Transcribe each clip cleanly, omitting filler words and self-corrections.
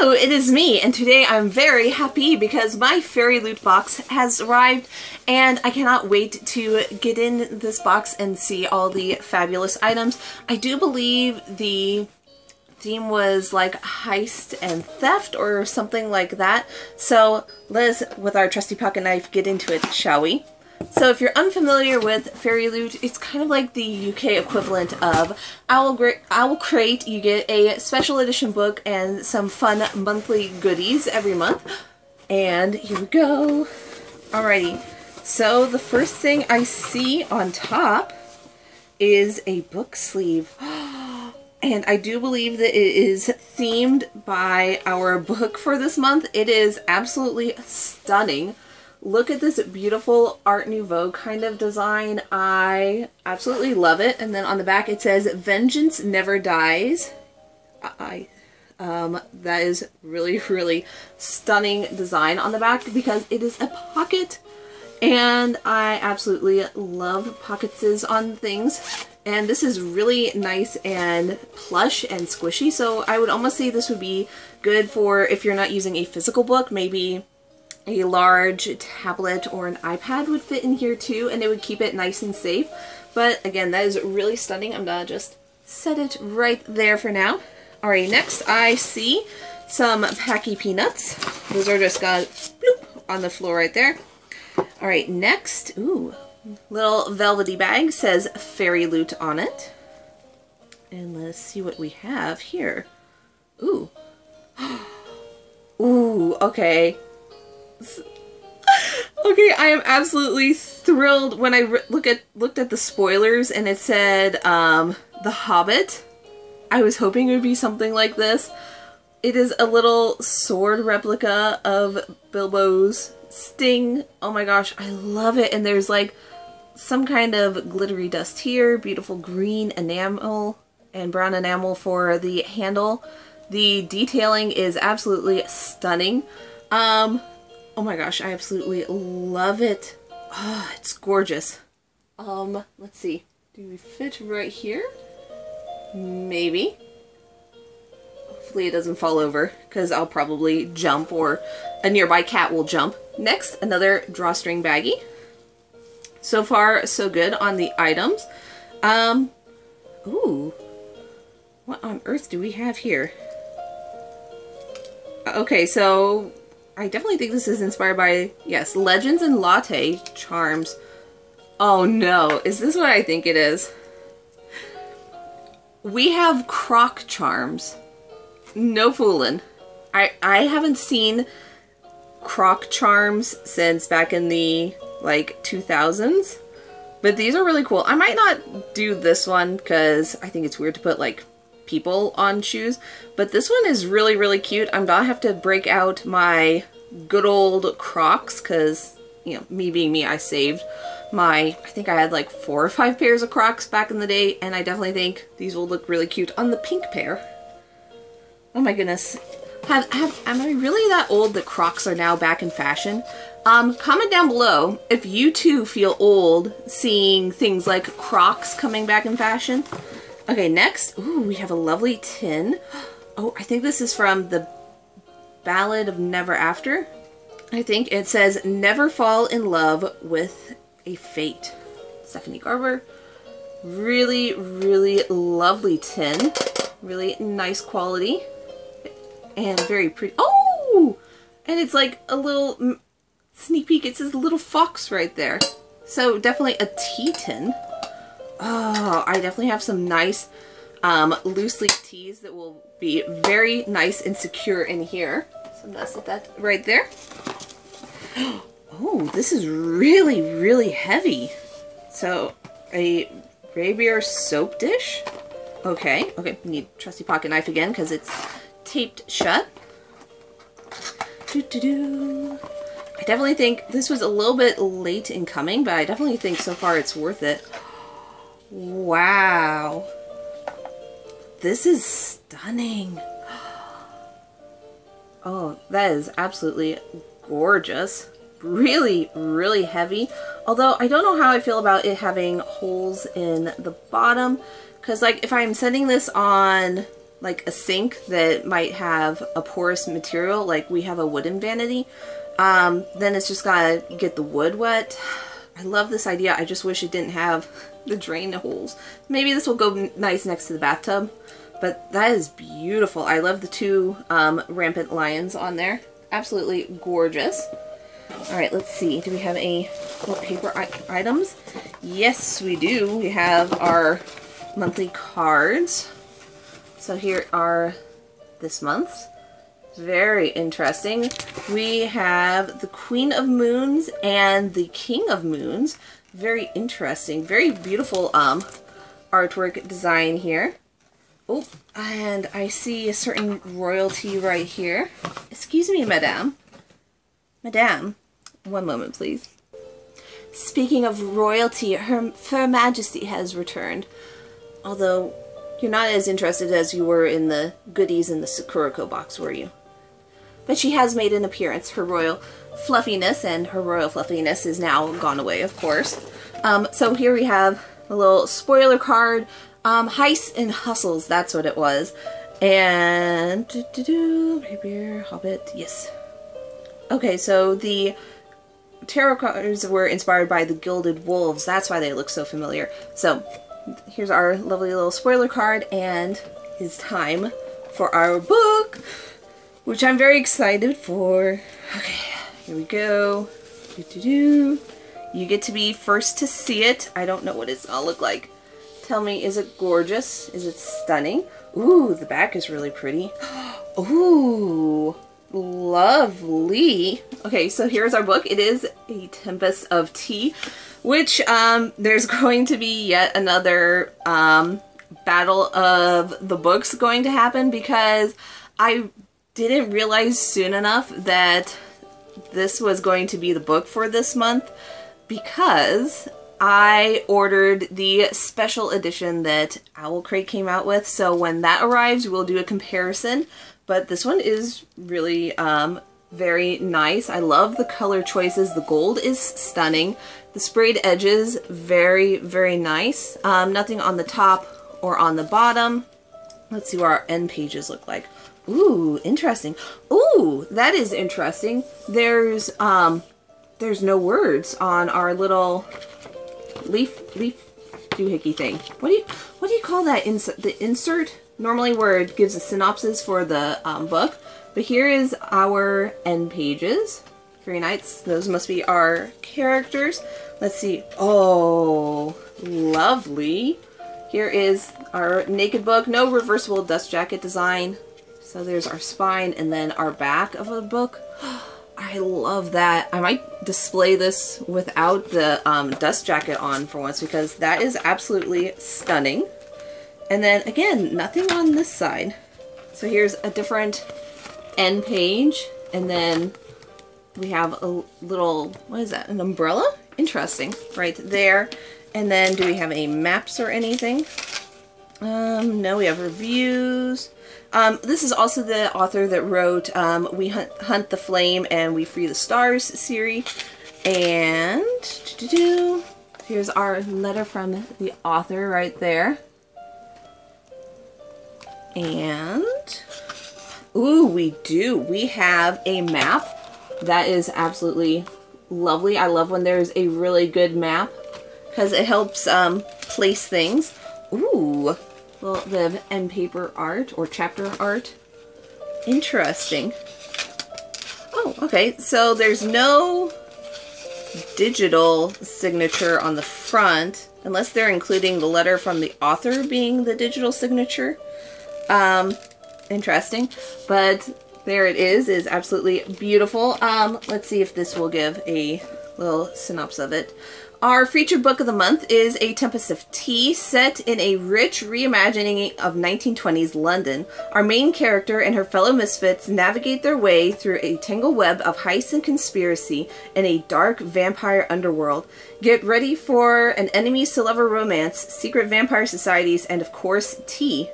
Hello, it is me, and today I'm very happy because my Fairyloot box has arrived, and I cannot wait to get in this box and see all the fabulous items. I do believe the theme was like heist and theft or something like that, so let's, with our trusty pocket knife, get into it, shall we? So if you're unfamiliar with Fairyloot, it's kind of like the UK equivalent of Owlcrate. You get a special edition book and some fun monthly goodies every month. And here we go. Alrighty, so the first thing I see on top is a book sleeve. And I do believe that it is themed by our book for this month. It is absolutely stunning. Look at this beautiful Art Nouveau kind of design. I absolutely love it. And then on the back it says, "Vengeance never dies." That is really, really stunning design on the back because it is a pocket. And I absolutely love pockets on things. And this is really nice and plush and squishy. So I would almost say this would be good for if you're not using a physical book, maybe a large tablet or an iPad would fit in here too, and it would keep it nice and safe. But again, that is really stunning. I'm gonna just set it right there for now. All right, next I see some Packy Peanuts. Those are just gonna bloop on the floor right there. All right, next, ooh, little velvety bag, says Fairyloot on it. And let's see what we have here. Ooh. Ooh, okay. Okay, I am absolutely thrilled when I looked at the spoilers and it said The Hobbit. I was hoping it would be something like this. It is a little sword replica of Bilbo's Sting. Oh my gosh, I love it. And there's like some kind of glittery dust here, beautiful green enamel and brown enamel for the handle. The detailing is absolutely stunning. Oh my gosh, I absolutely love it. Oh, it's gorgeous. Let's see. Do we fit right here? Maybe. Hopefully it doesn't fall over because I'll probably jump or a nearby cat will jump. Next, another drawstring baggie. So far, so good on the items. Ooh. What on earth do we have here? Okay, so I definitely think this is inspired by, yes, Legends and Latte charms. Oh no, is this what I think it is? We have croc charms. No fooling. I haven't seen croc charms since back in the, like, 2000s. But these are really cool. I might not do this one because I think it's weird to put, like, people on shoes, but this one is really, really cute. I'm gonna have to break out my good old Crocs because, you know, me being me, I saved my, I think I had like 4 or 5 pairs of Crocs back in the day, and I definitely think these will look really cute on the pink pair. Oh my goodness. Am I really that old that Crocs are now back in fashion? Comment down below if you too feel old seeing things like Crocs coming back in fashion. Okay, next, ooh, we have a lovely tin. Oh, I think this is from the Ballad of Never After. I think it says, "Never fall in love with a fate." Stephanie Garber. Really, really lovely tin. Really nice quality. And very pretty. Oh! And it's like a little sneak peek. It says little fox right there. So definitely a tea tin. Oh, I definitely have some nice loose leaf teas that will be very nice and secure in here. So I'm gonna set that right there. Oh, this is really, really heavy. So a Raybearer soap dish. Okay, okay, need trusty pocket knife again because it's taped shut. Doo-doo-doo. I definitely think this was a little bit late in coming, but I definitely think so far it's worth it. Wow, this is stunning. Oh, that is absolutely gorgeous. Really, really heavy. Although I don't know how I feel about it having holes in the bottom, because like if I'm sending this on like a sink that might have a porous material, like we have a wooden vanity, then it's just gotta get the wood wet. I love this idea. I just wish it didn't have the drain holes. Maybe this will go nice next to the bathtub, but that is beautiful. I love the two rampant lions on there. Absolutely gorgeous. Alright, let's see. Do we have any paper items? Yes, we do. We have our monthly cards. So here are this month's. Very interesting. We have the Queen of Moons and the King of Moons. Very interesting. Very beautiful artwork design here. Oh, and I see a certain royalty right here. Excuse me, madame. Madame, one moment, please. Speaking of royalty, her Fair Majesty has returned. Although, you're not as interested as you were in the goodies in the Sakurako box, were you? But she has made an appearance. Her royal fluffiness, and her royal fluffiness is now gone away, of course. So here we have a little spoiler card. Heists and Hustles, that's what it was. And... Raybearer, Hobbit, yes. Okay, so the tarot cards were inspired by the Gilded Wolves. That's why they look so familiar. So, here's our lovely little spoiler card, and it's time for our book, which I'm very excited for. Okay, here we go. You get to be first to see it. I don't know what it's gonna look like. Tell me, is it gorgeous? Is it stunning? Ooh, the back is really pretty. Ooh, lovely. Okay, so here's our book. It is A Tempest of Tea, which there's going to be yet another battle of the books going to happen, because I didn't realize soon enough that this was going to be the book for this month, because I ordered the special edition that Owlcrate came out with, so when that arrives we'll do a comparison, but this one is really very nice. I love the color choices. The gold is stunning. The sprayed edges, very, very nice. Nothing on the top or on the bottom. Let's see what our end pages look like. Ooh, interesting. Ooh, that is interesting. There's no words on our little leaf doohickey thing. What do you call that? The insert? Normally Word gives a synopsis for the book, but here is our end pages. Very nice. Those must be our characters. Let's see. Oh, lovely. Here is our naked book. No reversible dust jacket design. So there's our spine and then our back of a book. I love that. I might display this without the dust jacket on for once, because that is absolutely stunning. And then again, nothing on this side. So here's a different end page, and then we have a little, what is that, an umbrella? Interesting, right there. And then do we have any maps or anything? No, we have reviews. This is also the author that wrote We Hunt the Flame and We Free the Stars series. And here's our letter from the author right there. And ooh, we do. We have a map. That is absolutely lovely. I love when there's a really good map, because it helps place things. Ooh. Well, the end paper art or chapter art. Interesting. Oh, okay. So there's no digital signature on the front, unless they're including the letter from the author being the digital signature. Interesting. But there it is. It is absolutely beautiful. Let's see if this will give a little synopsis of it. Our featured book of the month is A Tempest of Tea, set in a rich reimagining of 1920s London. Our main character and her fellow misfits navigate their way through a tangled web of heists and conspiracy in a dark vampire underworld. Get ready for an enemies-to-lover romance, secret vampire societies, and of course, tea.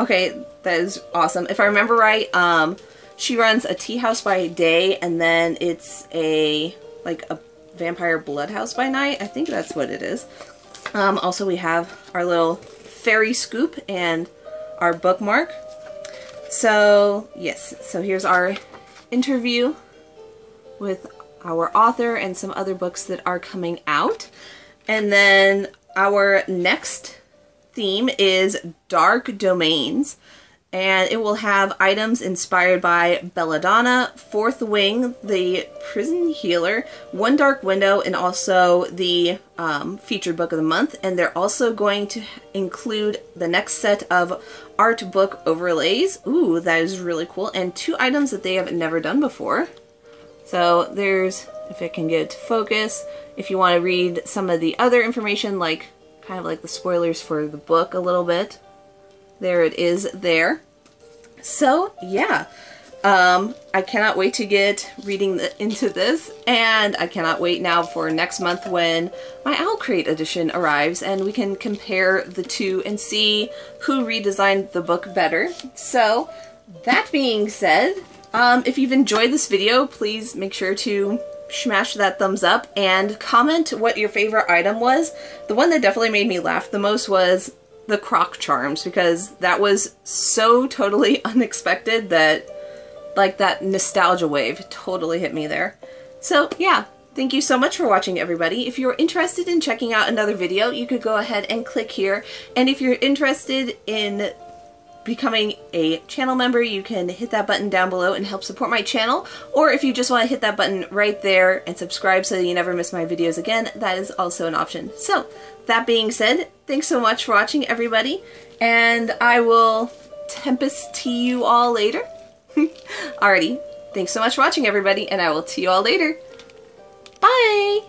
Okay, that is awesome. If I remember right, she runs a tea house by day, and then it's like a vampire bloodhouse by night. I think that's what it is. Also, we have our little fairy scoop and our bookmark. So yes, so here's our interview with our author and some other books that are coming out. And then our next theme is Dark Domains, and it will have items inspired by Belladonna, Fourth Wing, the Prison Healer, One Dark Window, and also the featured book of the month. And they're also going to include the next set of art book overlays. Ooh, that is really cool. And two items that they have never done before. So there's, if it can get to focus, if you want to read some of the other information, like kind of like the spoilers for the book a little bit. There it is there. So yeah, I cannot wait to get reading into this, and I cannot wait now for next month when my Owlcrate edition arrives and we can compare the two and see who redesigned the book better. So that being said, if you've enjoyed this video, please make sure to smash that thumbs up and comment what your favorite item was. The one that definitely made me laugh the most was the croc charms, because that was so totally unexpected that, like, that nostalgia wave totally hit me there. So yeah, thank you so much for watching, everybody. If you're interested in checking out another video, you could go ahead and click here. And if you're interested in becoming a channel member, you can hit that button down below and help support my channel. Or if you just want to hit that button right there and subscribe so that you never miss my videos again, that is also an option. So that being said, thanks so much for watching, everybody, and I will Tempest tea you all later. Alrighty, thanks so much for watching, everybody, and I will tea you all later. Bye!